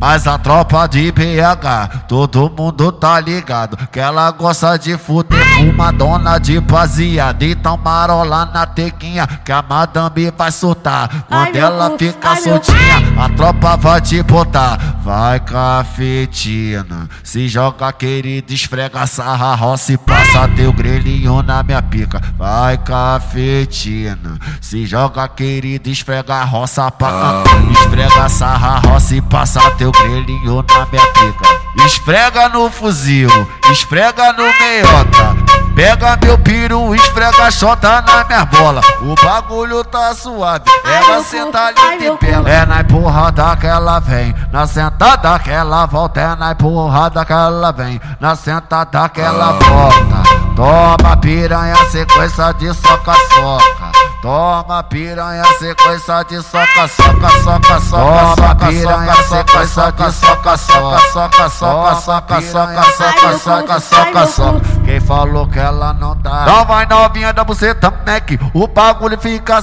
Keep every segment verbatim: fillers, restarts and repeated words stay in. Mas a tropa de B H, todo mundo tá ligado, que ela gosta de fuder, uma dona de baseada. Então marola na tequinha, que a madame vai soltar. Quando ai, ela fica ai, soltinha, a tropa vai te botar. Vai cafetina, se joga querida, esfrega sarra, roça e passa teu grelhinho na minha pica. Vai cafetina, se joga querida, esfrega roça, pra cantar. Esfrega sarra, roça e passa teu grelhinho na minha pica. Esfrega no fuzil, esfrega no meiota, pega meu piru, esfrega a chota na minha bola. O bagulho tá suave, ela senta ali de pela. É na empurrada que ela vem, na sentada que ela volta. É na empurrada que ela vem, na sentada que ela volta. Toma piranha, sequência de soca-soca. Toma piranha, sequência de soca, soca, soca, soca. Toma piranha, sequência de soca, soca, soca, soca, soca, soca, soca, soca, soca, soca. Quem falou que ela não dá? Não vai novinha da buceta, mec, o bagulho fica.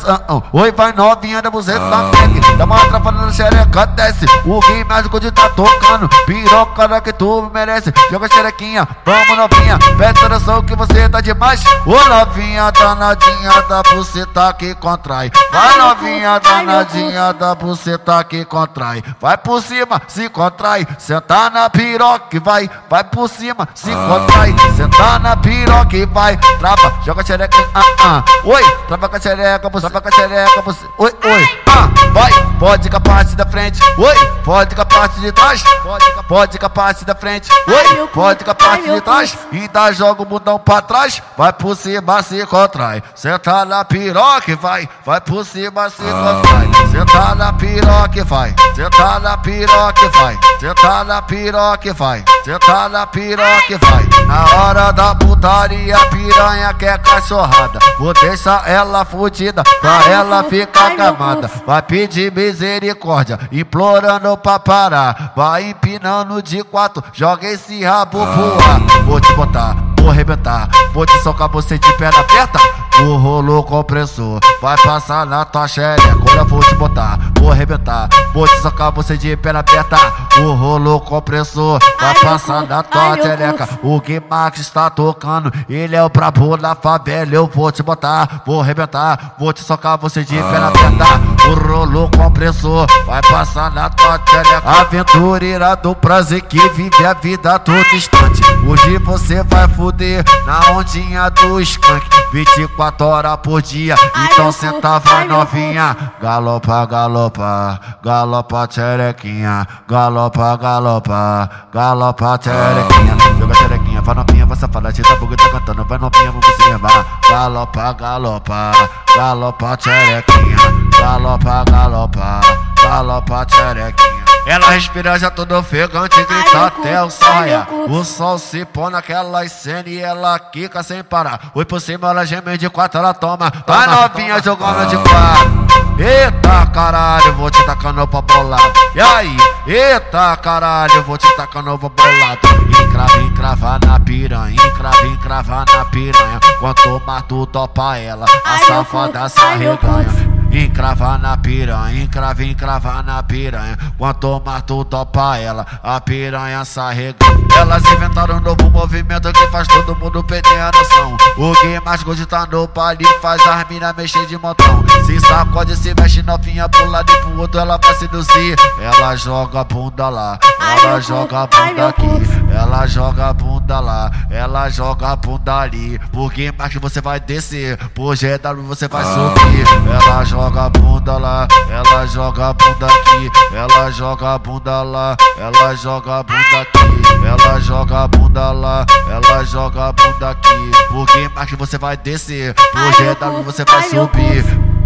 Oi, vai novinha da buceta, mec, dá uma atrapalhada na xereca, desce. O rim mágico de tá tocando, piroca que tu merece. Joga a xerequinha, vamos novinha, presta atenção que você tá demais. Ô novinha danadinha da buceta que contrai, vai novinha danadinha da buceta que contrai, vai por cima, se contrai, senta na piroca e vai, vai por cima, se contrai, senta na piroca e vai, trava, joga a xereca, ah, ah, oi, trava com a xereca, trava com a xereca, oi, oi, ah, vai, pode com a parte da frente, oi, pode com a parte de trás, pode com a parte da frente, oi, pode com a parte de trás, ainda joga o bundão pra trás, vai por cima, se contrai, senta na piroca. Vai, vai por cima, se contrai. Senta na piroca, vai. Senta na piroca, vai. Senta na piroca, vai. Senta na piroca, vai. Na hora da putaria, piranha quer cachorrada. Vou deixar ela fudida, pra ela ficar gamada. Vai pedir misericórdia, implorando pra parar. Vai empinando de quatro, joga esse rabo pro ar. Vou te botar, vou arrebentar, vou te socar você de perna aberta. O rolo compressor vai passar na tua xereca. Agora eu vou te botar, vou arrebentar, vou te socar você de perna aberta. O rolo compressor vai passar na tua xereca. O Gui Marques está tocando, ele é o brabo da favela. Eu vou te botar, vou arrebentar, vou te socar você de perna aberta. O rolo compressor vai passar na tua xereca. Aventureira do prazer que vive a vida a todo instante. Hoje você vai fuder na ondinha do skunk, vinte e quatro horas por dia. Então senta, vai novinha, galopa, galopa, galopa xerequinha, galopa, galopa, galopa xerequinha. Joga xerequinha, vai novinha, vai safada, te dá buga, tá cantando, vai novinha, vou se levar. Galopa, galopa, galopa xerequinha, galopa, galopa, galopa xerequinha. Ela respira já toda ofegante, grita até o saia. O sol se põe naquela cena e ela quica sem parar. Oi por cima, ela geme de quatro, ela toma. Vai novinha jogando de quatro. Eita caralho, vou te tacando pra bolado. E aí? Eita caralho, vou te tacando pra bolado. Encrava, encrava na piranha, encrava, encrava na piranha. Quanto mais tu topa ela, a safada se arreganha. Encrava na piranha, encrava, encrava na piranha. Quanto mais tu topa ela, a piranha se arrega. Elas inventaram um novo movimento que faz todo mundo perder a noção. O Gui Marquezinho tá no baile, faz as mina mexer de montão. Se sacode, se mexe novinha pro lado e pro outro, ela vai seduzir. Ela joga bunda lá, ela joga bunda aqui, ela joga bunda lá, ela joga bunda ali. Por Gui Marquezinho você vai descer, por G W você vai subir. Ela joga Ela joga bunda lá, ela joga bunda aqui, ela joga bunda lá, ela joga bunda aqui, ela joga bunda lá, ela joga bunda aqui. Por Gui Marquezinho você vai descer, por G W você vai subir.